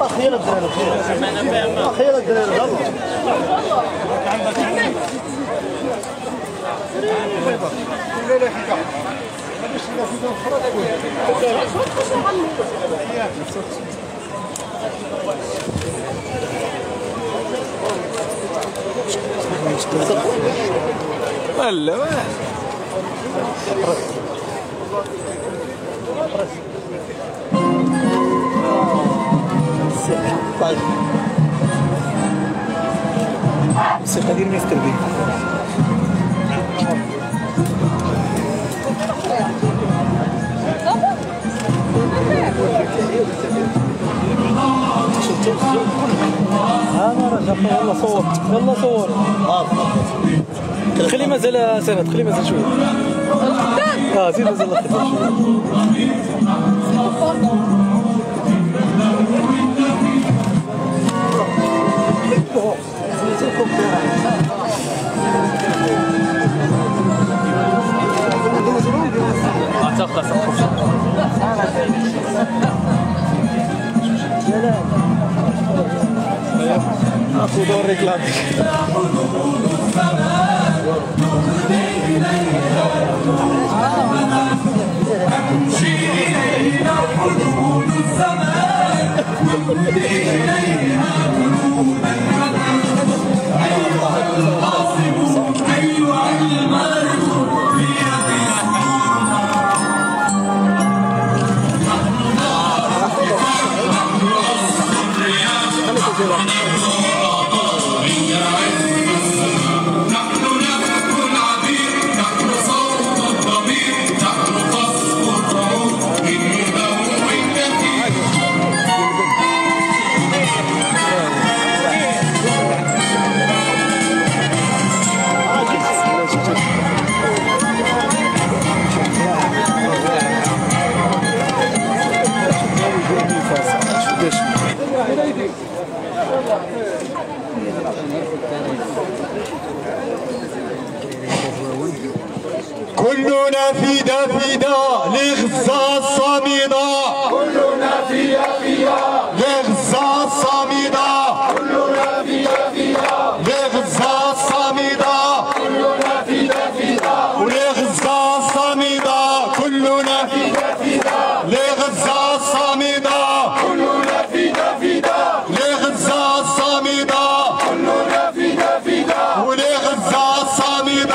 أخيرا الدراري أخيرا الدراري طيب موسيقى ديال مستر بي انا راه جاب يلا صور يلا صور خلي مازال سنه خلي مازال شويه زيد مازال شويه كلنا فدا لغزة صامدة كلنا فدا لغزة صامدة كلنا فدا لغزة صامدة كلنا فدا ولغزة صامدة كلنا فدا لغزة صامدة كلنا فدا لغزة صامدة كلنا فدا ولغزة صامدة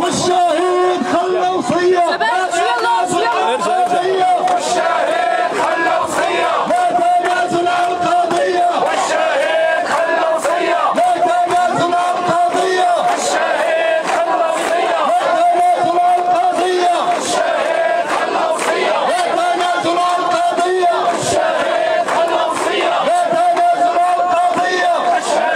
والشهيد خلى وصية. والشهيد خلى وصية. لا تنازل عن القضية. والشهيد خلى وصية. لا تنازل عن القضية. والشهيد خلى وصية. لا تنازل عن القضية. والشهيد خلى وصية. لا تنازل عن القضية. والشهيد خلى وصية. لا تنازل عن القضية. والشهيد خلى وصية. لا تنازل عن القضية.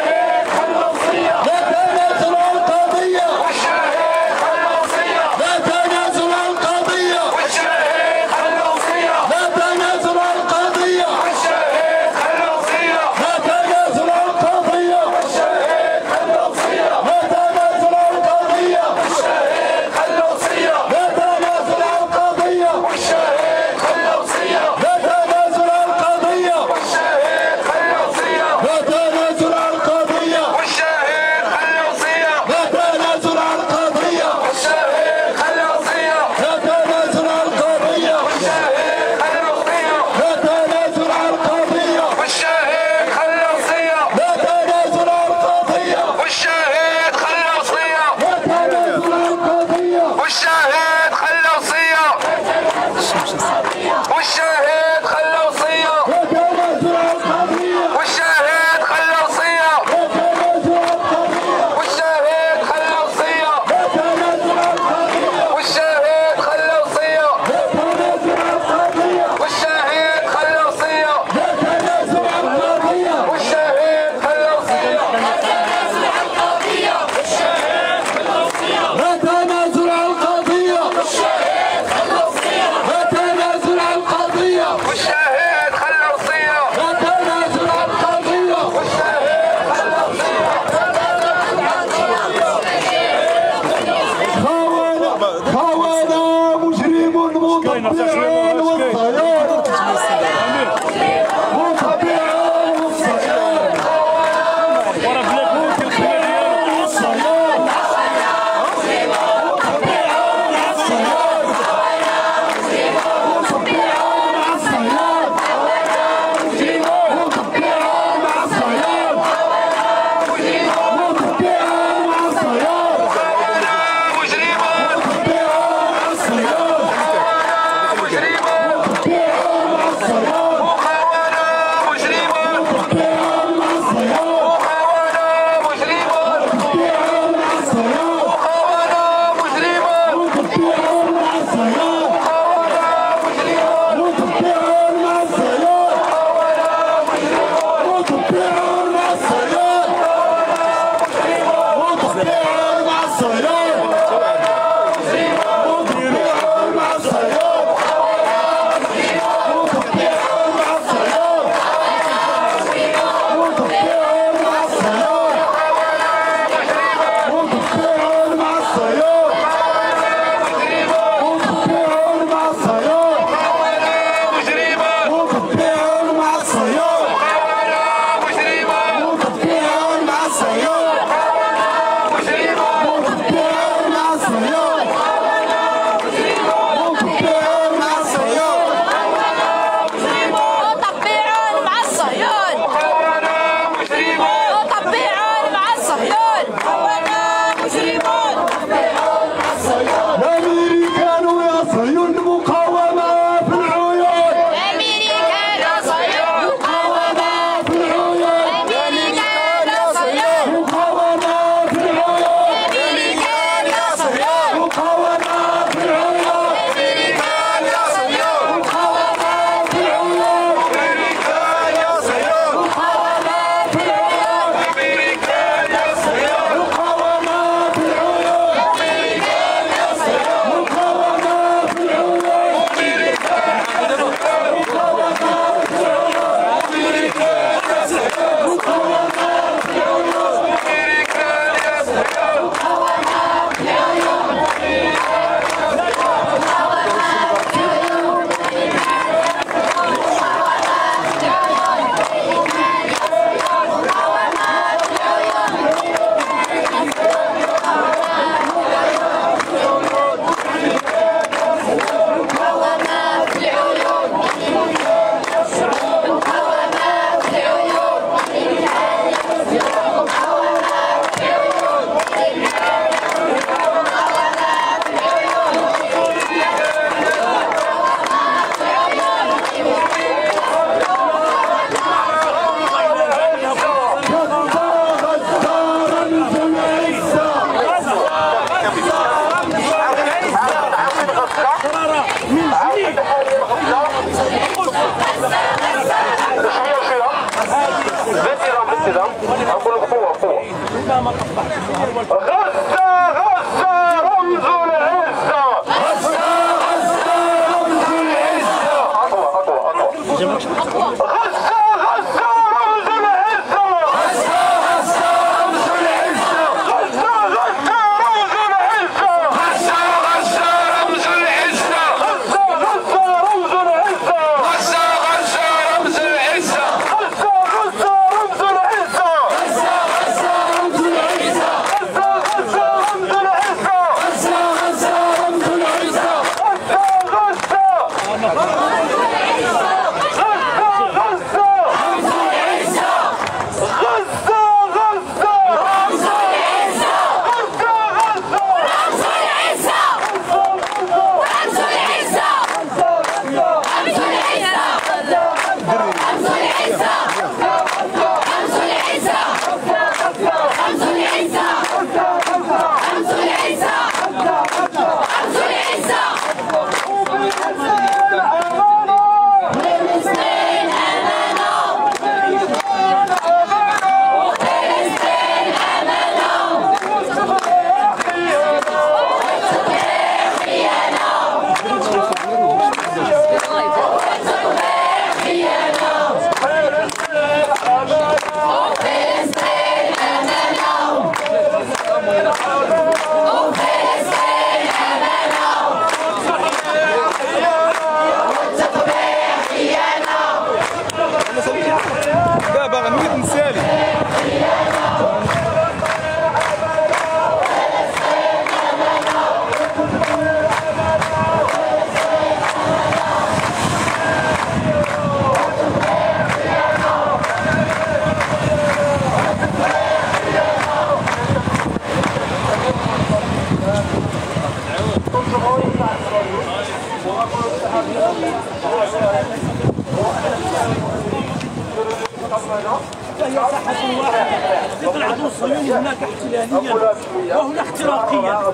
وهنا اختراقية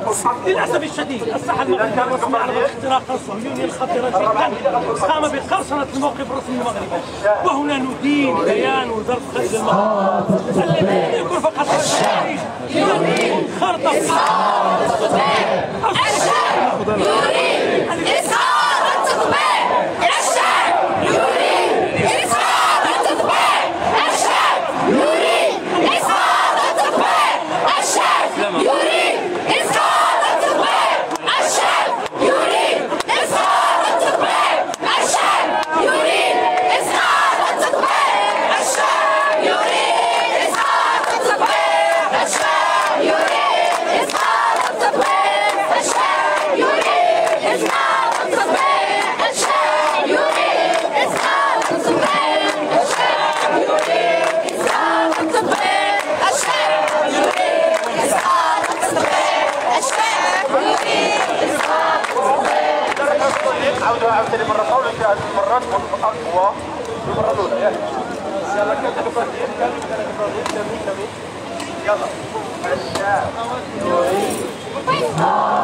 للأسف الشديد. الساحة المغربية الرسمية على الاختراق الصهيوني الخطيرة جدا قام بقرصنة الموقف الرسمي المغربي، وهنا ندين بيان وزارة الخارجية المغرب الذي يكون فقط الشعب يريد خرطة الشعب يريد إسقاط التطبيع، الشعب يريد إسقاط التطبيع، الشعب يريد إسقاط التطبيع، الشعب يريد إسقاط التطبيع، الشعب يريد إسقاط التطبيع، الشعب يريد إسقاط التطبيع، الشعب يريد إسقاط التطبيع، الشعب يريد إسقاط التطبيع، الشعب يريد إسقاط التطبيع، الشعب يريد إسقاط التطبيع، الشعب يريد إسقاط التطبيع، الشعب يريد إسقاط التطبيع، الشعب يريد إسقاط التطبيع. عاود ثاني مرة قول لك هذه المرة تكون أقوى من المرة الأولى، ياك؟ إن شاء الله كمل يلا. الشعب يريد